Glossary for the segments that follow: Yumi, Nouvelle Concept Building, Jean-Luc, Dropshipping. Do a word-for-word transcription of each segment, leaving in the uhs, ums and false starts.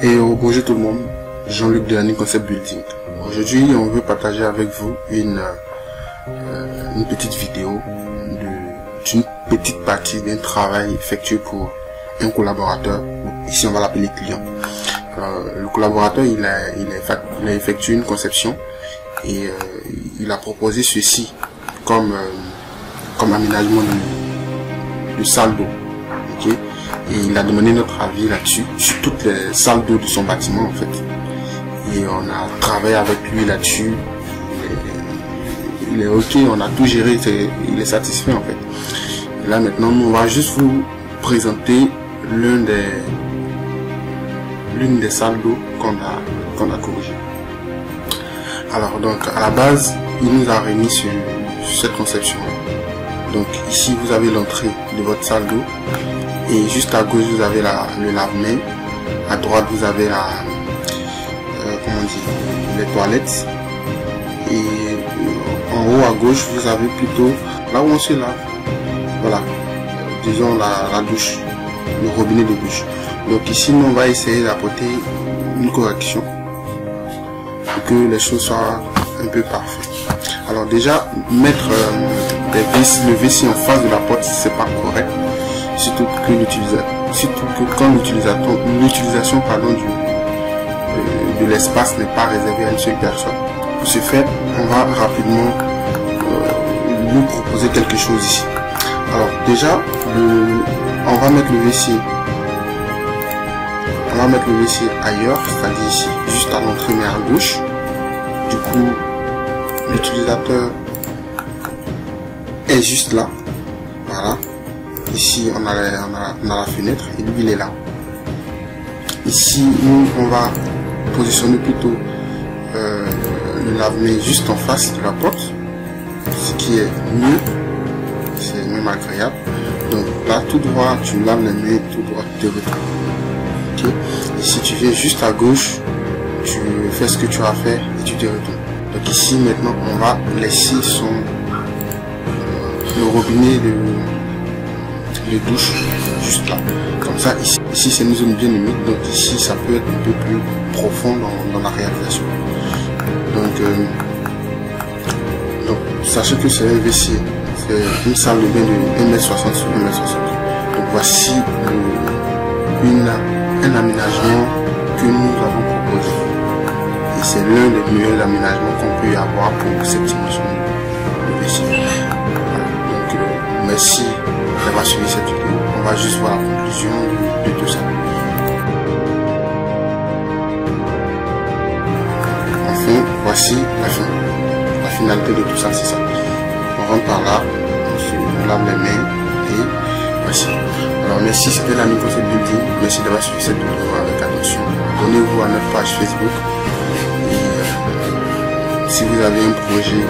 Et bonjour tout le monde, Jean-Luc de la Nouvelle Concept Building. Aujourd'hui, on veut partager avec vous une, euh, une petite vidéo d'une petite partie d'un travail effectué pour un collaborateur. Ici, on va l'appeler client. Euh, le collaborateur, il a, il, a, il a effectué une conception et euh, il a proposé ceci comme, euh, comme aménagement de, de salle d'eau. Okay? Et il a demandé notre avis là-dessus, sur toutes les salles d'eau de son bâtiment en fait. Et on a travaillé avec lui là-dessus. Il est ok, on a tout géré, il est satisfait en fait. Et là maintenant, on va juste vous présenter l'une des l'une des salles d'eau qu'on a qu'on a corrigé. Alors donc à la base, il nous a remis sur, sur cette conception. Donc ici vous avez l'entrée de votre salle d'eau. Et juste à gauche, vous avez la, le lave-main. À droite, vous avez la, euh, comment on dit, les toilettes. Et en haut à gauche, vous avez plutôt là où on se lave. Voilà. Disons la, la douche, le robinet de douche. Donc ici, on va essayer d'apporter une correction pour que les choses soient un peu parfaites. Alors déjà, mettre euh, des vis, le vessie en face de la porte, c'est pas correct. Surtout que, surtout que quand l'utilisation de, de l'espace n'est pas réservée à une seule personne. Pour ce faire, on va rapidement euh, lui proposer quelque chose ici. Alors déjà, le, on va mettre le WC. On va mettre le WC ailleurs, c'est-à-dire ici, juste à l'entrée mais à gauche. Du coup, l'utilisateur est juste là. Voilà. Ici on a, la, on, a, on a la fenêtre et lui il est là. Ici nous on va positionner plutôt euh, le lave-main juste en face de la porte, ce qui est mieux, c'est même agréable. Donc là tout droit tu laves les mains, tout droit tu te retrouves. Okay? Et si tu viens juste à gauche, tu fais ce que tu as à faire et tu te retournes. Donc ici maintenant on va laisser son euh, le robinet de les douches juste là, comme ça. Ici, ici c'est une zone bien humide, donc ici ça peut être un peu plus profond dans, dans la réalisation. Donc, euh, donc sachez que c'est un W C, c'est une salle de bain de un mètre soixante sur un mètre soixante. Donc voici le, une, un aménagement que nous avons proposé et c'est l'un des meilleurs aménagements qu'on peut y avoir pour cette dimension de W C. Donc euh, merci. On va suivre cette vidéo, on va juste voir la conclusion de tout ça. Enfin, voici la fin. La finalité de tout ça, c'est ça. On rentre par là, on se lave les mains et voici. Alors merci, c'était la Nouvelle Concept Building. Merci d'avoir suivi cette vidéo avec attention. Abonnez-vous à notre page Facebook. Et euh, si vous avez un projet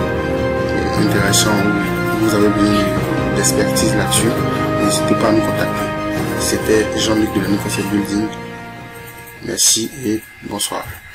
intéressant ou vous avez besoin d'expertise là-dessus, n'hésitez pas à nous contacter. C'était Jean-Luc de la Nouvelle Concept Building. Merci et bonsoir.